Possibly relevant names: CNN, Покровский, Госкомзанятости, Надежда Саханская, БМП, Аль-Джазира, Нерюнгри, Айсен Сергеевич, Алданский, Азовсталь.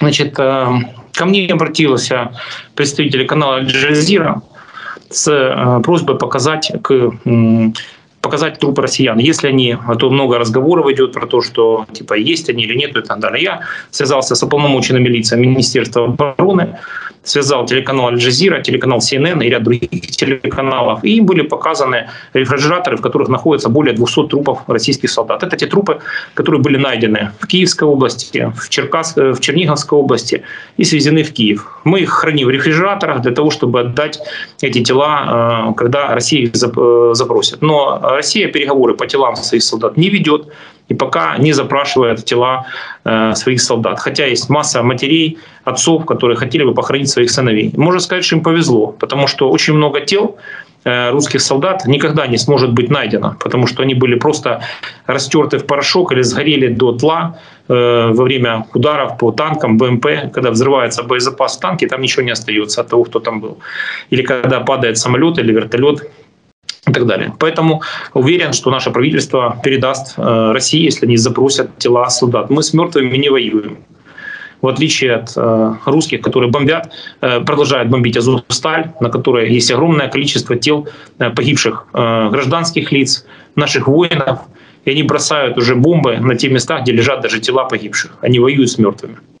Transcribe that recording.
Значит, ко мне обратился представитель канала Аль-Джазира с просьбой показать труп россиян. Если они, то много разговоров идет про то, что типа есть они или нет, и так далее. Я связался с уполномоченной милицией Министерства обороны, связал телеканал Аль-Джазира, телеканал CNN и ряд других телеканалов. И им были показаны рефрижераторы, в которых находится более 200 трупов российских солдат. Это те трупы, которые были найдены в Киевской области, в Черниговской области и свезены в Киев. Мы их храним в рефрижераторах для того, чтобы отдать эти тела, когда Россия их запросит. Но Россия переговоры по телам своих солдат не ведет и пока не запрашивает тела своих солдат. Хотя есть масса матерей, отцов, которые хотели бы похоронить своих сыновей. Можно сказать, что им повезло, потому что очень много тел русских солдат никогда не сможет быть найдено, потому что они были просто растерты в порошок или сгорели до тла во время ударов по танкам, БМП. Когда взрывается боезапас в танке, там ничего не остается от того, кто там был. Или когда падает самолет или вертолет. И так далее. Поэтому уверен, что наше правительство передаст России, если они запросят тела солдат. Мы с мертвыми не воюем. В отличие от русских, которые бомбят, продолжают бомбить Азовсталь, на которой есть огромное количество тел погибших гражданских лиц, наших воинов. И они бросают уже бомбы на те места, где лежат даже тела погибших. Они воюют с мертвыми.